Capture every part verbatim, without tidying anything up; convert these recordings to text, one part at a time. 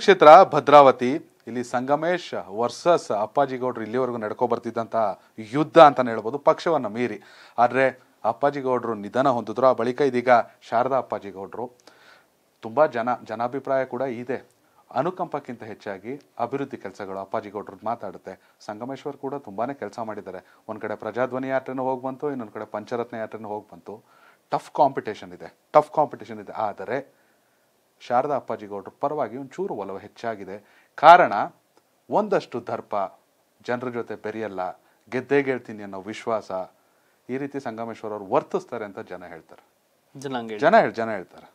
ಕ್ಷೇತ್ರ ಭದ್ರಾವತಿ ಇಲ್ಲಿ ಸಂಗಮೇಶ್ ವರ್ಸಸ್ ಅಪ್ಪಾಜಿ ಗೌಡ್ರು ಇಲ್ಲಿವರೆಗೂ ನಡೆಕೋ ಬರ್ತಿದ್ದಂತ ಯುದ್ಧ ಅಂತಾನೆ ಹೇಳಬಹುದು ಪಕ್ಷವನ್ನ ಮೀರಿ. ಆದರೆ ಅಪ್ಪಾಜಿ ಗೌಡ್ರು ನಿಧನ ಹೊಂದಿದ್ರು. ಆ ಬಳಿಕ ಇದೀಗ ಶಾರದಾ ಅಪ್ಪಾಜಿ ಗೌಡ್ರು ತುಂಬಾ ಜನ ಜನಾಭಿಪ್ರಾಯ ಕೂಡ ಇದೆ. ಅನುಕಂಪಕ್ಕಿಂತ ಹೆಚ್ಚಾಗಿ ಅಭಿವೃದ್ಧಿ ಕೆಲಸಗಳು ಅಪ್ಪಾಜಿ ಗೌಡ್ರು ಮಾತಾಡುತ್ತೆ. ಸಂಗಮೇಶ್ವರ್ ಕೂಡ ತುಂಬಾನೇ ಕೆಲಸ ಮಾಡಿದ್ದಾರೆ. ಒಂದು ಕಡೆ ಪ್ರಜಾಧ್ವನಿ ಯಾತ್ರೆನೂ ಹೋಗಿ ಬಂತು, ಇನ್ನೊಂದು ಕಡೆ ಪಂಚರತ್ನ ಯಾತ್ರೆನೂ ಹೋಗಿ ಬಂತು. ಟಫ್ ಕಾಂಪಿಟೇಷನ್ ಇದೆ ಟಫ್ ಕಾಂಪಿಟೇಷನ್ ಇದೆ ಆದರೆ ಶಾರದಾ ಅಪ್ಪಾಜಿ ಗೌಡ್ರು ಪರವಾಗಿ ಒಂಚೂರು ಒಲವು ಹೆಚ್ಚಾಗಿದೆ. ಕಾರಣ, ಒಂದಷ್ಟು ದರ್ಪ, ಜನರ ಜೊತೆ ಬೆರೆಯಲ್ಲ, ಗೆದ್ದೇ ಗೆಲ್ತೀನಿ ಅನ್ನೋ ವಿಶ್ವಾಸ, ಈ ರೀತಿ ಸಂಗಮೇಶ್ವರ್ ಅವರು ವರ್ತಿಸ್ತಾರೆ ಅಂತ ಜನ ಹೇಳ್ತಾರೆ ಜನ ಹೇಳಿ ಜನ ಹೇಳ್ತಾರೆ.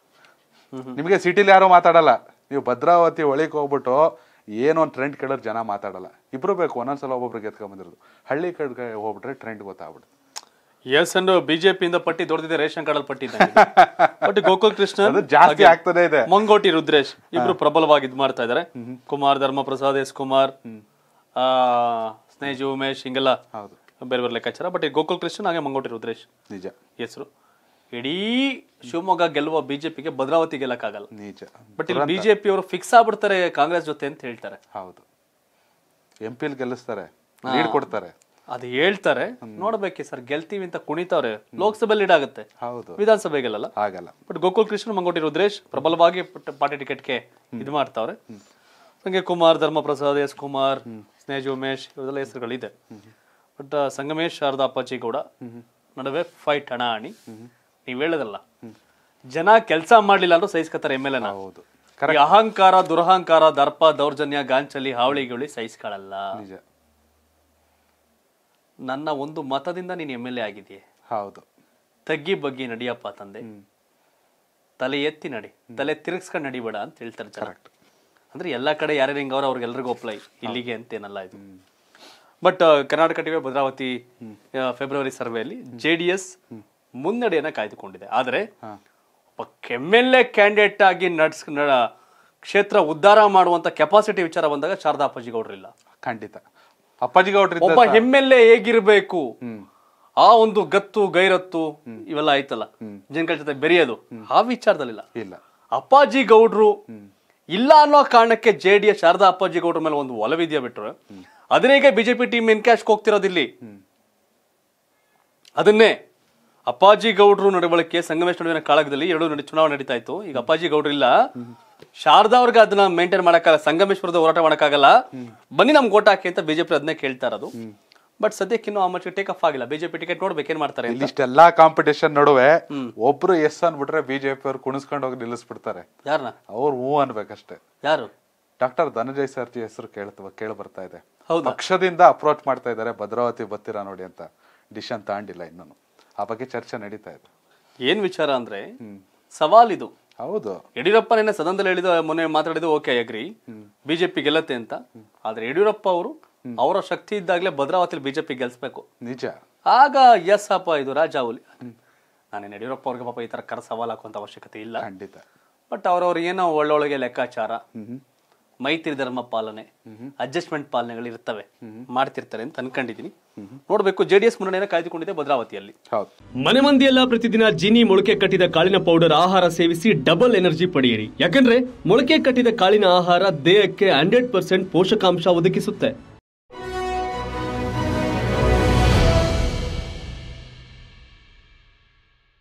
ನಿಮಗೆ ಸಿಟಿಲಿ ಯಾರೋ ಮಾತಾಡಲ್ಲ, ನೀವು ಭದ್ರಾವತಿ ಒಳಗೆ ಹೋಗ್ಬಿಟ್ಟು ಏನೋ ಒಂದು ಟ್ರೆಂಡ್ ಕೇಳೋರು ಜನ ಮಾತಾಡಲ್ಲ. ಇಬ್ರು ಬೇಕು, ಒಂದೊಂದ್ಸಲ ಒಬ್ಬೊಬ್ರಿಗೆ ಎತ್ಕೊಂಡ್ಬಂದಿರೋದು. ಹಳ್ಳಿ ಕಡೆಗೆ ಹೋಗ್ಬಿಟ್ರೆ ಟ್ರೆಂಡ್ ಗೊತ್ತಾಗ್ಬಿಡುತ್ತೆ. ಎಸ್ ಅಂಡ್ ಬಿಜೆಪಿಯಿಂದ ಪಟ್ಟಿ ದೊಡ್ಡದಿದೆ, ರೇಷನ್ ಕಾರ್ಡಲ್ಲಿ ಪಟ್ಟಿ ಬಟ್ ಗೋಕುಲ್ ಕೃಷ್ಣ ಜಾಸ್ತಿ ಆಗ್ತದೆ ಇದೆ. ಮಂಗೋಟಿ ರುದ್ರೇಶ್ ಇಬ್ರು ಪ್ರಬಲವಾಗಿ ಇದ್ ಮಾಡ್ತಾ ಇದಾರೆ. ಕುಮಾರ್ ಧರ್ಮ ಪ್ರಸಾದ್, ಎಸ್ ಕುಮಾರ್, ಆ ಸ್ನೇಹಜಿ, ಉಮೇಶ್, ಹಿಂಗೆಲ್ಲ ಬೇರೆ ಬೇರೆ ಲೆಕ್ಕಾಚಾರ. ಬಟ್ ಗೋಕುಲ್ ಕೃಷ್ಣ ಹಾಗೆ ಮಂಗೋಟಿ ರುದ್ರೇಶ್ ನಿಜ ಹೆಸರು. ಇಡೀ ಶಿವಮೊಗ್ಗ ಗೆಲ್ಲುವ ಬಿಜೆಪಿಗೆ ಭದ್ರಾವತಿ ಗೆಲ್ಲಕ್ಕಾಗಲ್ಲ ನಿಜ. ಬಟ್ ಇಲ್ಲಿ ಬಿಜೆಪಿ ಅವರು ಫಿಕ್ಸ್ ಆಗ್ಬಿಡ್ತಾರೆ ಕಾಂಗ್ರೆಸ್ ಜೊತೆ ಅಂತ ಹೇಳ್ತಾರೆ. ಹೌದು, ಎಂ ಪಿ ಎಲ್ ಗೆಲ್ಲಿಸ್ತಾರೆ, ಲೀಡ್ ಕೊಡ್ತಾರೆ, ಅದು ಹೇಳ್ತಾರೆ. ನೋಡ್ಬೇಕಿ ಸರ್, ಗೆಲ್ತೀವಿ ಅಂತ ಕುಣಿತವ್ರೆ. ಲೋಕಸಭೆ ಲೀಡ್ ಆಗುತ್ತೆ, ವಿಧಾನಸಭೆ ಗೆಲ್ಲಲ್ಲ ಆಗಲ್ಲ. ಬಟ್ ಗೋಕುಲ್ ಕೃಷ್ಣ, ಮಂಗೋಟಿ ರುದ್ರೇಶ್ ಪ್ರಬಲವಾಗಿ ಪಾರ್ಟಿ ಟಿಕೆಟ್ಗೆ ಇದು ಮಾಡ್ತಾವ್ರೆ. ಹಂಗೆ ಕುಮಾರ್ ಧರ್ಮ ಪ್ರಸಾದ್, ಎಸ್ ಕುಮಾರ್, ಸ್ನೇಹಜಿ, ಉಮೇಶ್ ಇವರೆಲ್ಲ ಹೆಸರುಗಳಿದೆ. ಬಟ್ ಸಂಗಮೇಶ್, ಶಾರದಾ ಅಪ್ಪಾಜಿ ಗೌಡ ನಡುವೆ ಫೈಟ್ ಹಣಾಹಣಿ. ನೀವ್ ಹೇಳೋದಲ್ಲ, ಜನ ಕೆಲಸ ಮಾಡ್ಲಿಲ್ಲ ಅಂದ್ರೆ ಸಹಿಸ್ಕೊತಾರೆ. ಎಮ್ ಎಲ್ ಎನ ಅಹಂಕಾರ, ದುರಹಂಕಾರ, ದರ್ಪ, ದೌರ್ಜನ್ಯ, ಗಾಂಚಲಿ, ಹಾವಳಿಗಳು ಸಹಿಸ್ಕೊಳ್ಳಲ್ಲ. ನನ್ನ ಒಂದು ಮತದಿಂದ ನೀನು ಎಮ್ ಎಲ್ ಎ ಆಗಿದೆಯೇ, ಹೌದು, ತಗ್ಗಿ ಬಗ್ಗಿ ನಡಿಯಪ್ಪ ತಂದೆ, ತಲೆ ಎತ್ತಿ ನಡಿ, ತಲೆ ತಿರುಗಿಸ್ಕೊಂಡು ನಡಿಬೇಡ ಅಂತ ಹೇಳ್ತಾರೆ ಜನ. ಅಂದ್ರೆ ಎಲ್ಲಾ ಕಡೆ ಯಾರ್ಯಾರು ಹಿಂಗವ್ರ ಅವ್ರಿಗೆಲ್ರಿಗೂ ಅಪ್ಲೈ ಇಲ್ಲಿಗೆ ಅಂತೇನಲ್ಲ ಇದು. But Karnataka TV Bhadravati February ಸರ್ವೆಯಲ್ಲಿ ಜೆ ಡಿ ಎಸ್ ಮುನ್ನಡೆಯನ್ನ ಕಾಯ್ದುಕೊಂಡಿದೆ. ಆದ್ರೆ ಒಬ್ಬ ಎಮ್ ಎಲ್ ಎ ಕ್ಯಾಂಡಿಡೇಟ್ ಆಗಿ ನಡ್ಸ್ ಕ್ಷೇತ್ರ ಉದ್ಧಾರ ಮಾಡುವಂತ ಕೆಪಾಸಿಟಿ ವಿಚಾರ ಬಂದಾಗ ಶಾರದಾ ಅಪ್ಪಾಜಿ ಗೌಡ್ರಿಲ್ಲ. ಖಂಡಿತ ಅಪ್ಪಾಜಿ ಗೌಡ್ರಿ ಒಬ್ಬ ಎಮ್ ಎಲ್ ಎ ಹೇಗಿರ್ಬೇಕು, ಆ ಒಂದು ಗತ್ತು ಗೈರತ್ತು ಇವೆಲ್ಲ ಆಯ್ತಲ್ಲ, ಜನಗಳ ಜೊತೆ ಬೆರೆಯೋದು, ಆ ವಿಚಾರದಲ್ಲಿಲ್ಲ ಇಲ್ಲ ಅಪ್ಪಾಜಿ ಗೌಡ್ರು. ಇಲ್ಲ ಅನ್ನೋ ಕಾರಣಕ್ಕೆ ಜೆ ಡಿ ಎಸ್ ಶಾರದಾ ಅಪ್ಪಾಜಿ ಗೌಡ್ರ ಮೇಲೆ ಒಂದು ಒಲವಿದೆಯಾ ಬಿಟ್ರೆ ಅದನ್ನೇಗೆ ಬಿಜೆಪಿ ಟೀಮ್ ಎನ್ಕ್ಯಾಶ್ಗೆ ಹೋಗ್ತಿರೋದಿಲ್ಲಿ. ಅದನ್ನೇ ಅಪ್ಪಾಜಿ ಗೌಡ್ರು ನಡವಳಿಕೆ, ಸಂಗಮೇಶ್ ನಡುವಿನ ಕಾಳಗದಲ್ಲಿ ಎರಡು ನಡೆ ಚುನಾವಣೆ ನಡೀತಾ ಇತ್ತು. ಈಗ ಅಪ್ಪಾಜಿ ಗೌಡ್ರು ಇಲ್ಲ, ಶಾರದಾ ಅವ್ರಿಗೆ ಅದನ್ನ ಮೇಂಟೈನ್ ಮಾಡಕ್ಕಾಗಲ್ಲ, ಸಂಗಮೇಶ್ವರದ ಹೋರಾಟ ಮಾಡಕ್ಕಾಗಲ್ಲ, ಬನ್ನಿ ನಮ್ಗೆ ಓಟ್ ಹಾಕಿ ಅಂತ ಬಿಜೆಪಿ ಅದನ್ನೇ ಕೇಳ್ತಾ ಇರೋದು. ಬಟ್ ಸದ್ಯಕ್ಕೆ ಇನ್ನೂ ಆ ಮಟ್ಟಿಗೆ ಟೇಕ್ ಆಫ್ ಆಗಿಲ್ಲ. ಬಿಜೆಪಿ ಟಿಕೆಟ್ ನೋಡ್ಬೇಕು ಏನ್ ಮಾಡ್ತಾರೆ. ಇಷ್ಟೆಲ್ಲಾ ಕಾಂಪಿಟೇಷನ್ ನಡುವೆ ಒಬ್ರು ಎಸ್ ಅನ್ಬಿಟ್ರೆ ಬಿಜೆಪಿ ಅವ್ರು ಕುಣಿಸ್ಕೊಂಡು ಹೋಗಿ ನಿಲ್ಲಿಸ್ಬಿಡ್ತಾರೆ. ಯಾರನ್ನ ಅವ್ರು ಹೂ ಅನ್ಬೇಕಷ್ಟೇ. ಯಾರು? ಡಾಕ್ಟರ್ ಧನಂಜಯ ಸರ್ಜಿ ಹೆಸರು ಕೇಳ್ತವ ಕೇಳಿ ಬರ್ತಾ ಇದೆ. ಪಕ್ಷದಿಂದ ಅಪ್ರೋಚ್ ಮಾಡ್ತಾ ಇದ್ದಾರೆ, ಭದ್ರಾವತಿ ಬರ್ತೀರಾ ನೋಡಿ ಅಂತ. ಡಿಶನ್ ತಾಂಡಿಲ್ಲ ಇನ್ನೂ, ಆ ಬಗ್ಗೆ ಚರ್ಚೆ ನಡೀತಾ ಇದೆ. ಏನ್ ವಿಚಾರ ಅಂದ್ರೆ ಸವಾಲಿದು. ಹೌದು, ಯಡಿಯೂರಪ್ಪ ನಿನ್ನೆ ಸದನದಲ್ಲಿ ಹೇಳಿದ, ಮೊನ್ನೆ ಮಾತಾಡಿದ್ದು ಓಕೆ ಅಗ್ರಿ, ಬಿಜೆಪಿ ಗೆಲ್ಲತ್ತೆ ಅಂತ. ಆದ್ರೆ ಯಡಿಯೂರಪ್ಪ ಅವರು ಅವರ ಶಕ್ತಿ ಇದ್ದಾಗಲೇ ಭದ್ರಾವತಿಲಿ ಬಿಜೆಪಿ ಗೆಲ್ಸ್ಬೇಕು ನಿಜ. ಆಗ ಎಸ್ ಅಪ್ಪ ಇದು ರಾಜಾವಲಿ. ನಾನೇನು ಯಡಿಯೂರಪ್ಪ ಅವ್ರಿಗೆ ಪಾಪ ಈ ತರ ಕರ ಸವಾಲ್ ಹಾಕುವಂತ ಅವಶ್ಯಕತೆ ಇಲ್ಲ ಖಂಡಿತ. ಬಟ್ ಅವ್ರವ್ರ ಏನೋ ಒಳ್ಳೊಳಗೆ ಲೆಕ್ಕಾಚಾರ, ಮೈತ್ರಿ ಧರ್ಮ ಪಾಲನೆ, ಅಡ್ಜಸ್ಟ್ಮೆಂಟ್ ಪಾಲನೆಗಳು ಇರ್ತವೆ, ಮಾಡ್ತಿರ್ತಾರೆ ಅಂತ ಅನ್ಕೊಂಡಿದೀನಿ. ನೋಡ್ಬೇಕು. ಜೆಡಿಎಸ್ ಮುನ್ನಡೆಯನ್ನು ಕಾಯ್ದುಕೊಂಡಿದೆ ಭದ್ರಾವತಿಯಲ್ಲಿ. ಮನೆ ಮಂದಿಯೆಲ್ಲ ಪ್ರತಿದಿನ ಜಿನಿ ಮೊಳಕೆ ಕಟ್ಟಿದ ಕಾಳಿನ ಪೌಡರ್ ಆಹಾರ ಸೇವಿಸಿ ಡಬಲ್ ಎನರ್ಜಿ ಪಡೆಯಿರಿ. ಯಾಕಂದ್ರೆ ಮೊಳಕೆ ಕಟ್ಟಿದ ಕಾಳಿನ ಆಹಾರ ದೇಹಕ್ಕೆ ಹಂಡ್ರೆಡ್ ಪರ್ಸೆಂಟ್ ಪೋಷಕಾಂಶ ಒದಗಿಸುತ್ತೆ.